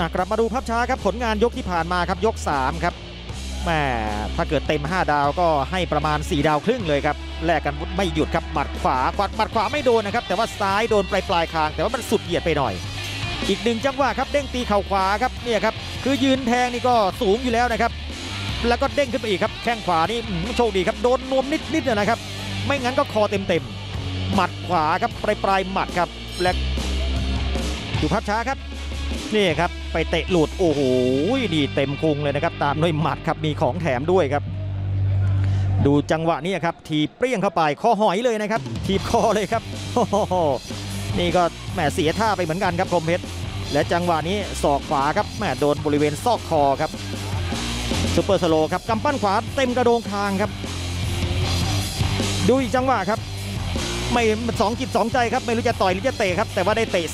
กลับมาดูภาพช้าครับผลงานยกที่ผ่านมาครับยก3ครับแม่ถ้าเกิดเต็ม5ดาวก็ให้ประมาณ4ดาวครึ่งเลยครับแลกกันไม่หยุดครับหมัดขวาไม่โดนนะครับแต่ว่าซ้ายโดนปลายคางแต่ว่ามันสุดเหยียดไปหน่อยอีกหนึ่งจังหวะครับเด้งตีเข่าขวาครับเนี่ยครับคือยืนแทงนี่ก็สูงอยู่แล้วนะครับแล้วก็เด้งขึ้นไปอีกครับแข้งขวานี่โชคดีครับโดนนวมนิดนะครับไม่งั้นก็คอเต็มหมัดขวาครับปลายหมัดครับและดูภาพช้าครับนี่ครับไปเตะหลุดโอ้โหนี่เต็มคุงเลยนะครับตามด้วยหมัดครับมีของแถมด้วยครับดูจังหวะนี้ครับทีเปรี้ยงเข้าไปคอหอยเลยนะครับทีคอเลยครับนี่ก็แหมเสียท่าไปเหมือนกันครับคมเพชรและจังหวะนี้ศอกขวาครับแหมโดนบริเวณซอกคอครับซุปเปอร์สโลว์ครับกำปั้นขวาเต็มกระโดงคางครับดูอีกจังหวะครับไม่สองจิตสองใจครับไม่รู้จะต่อยหรือจะเตะครับแต่ว่าได้เตะ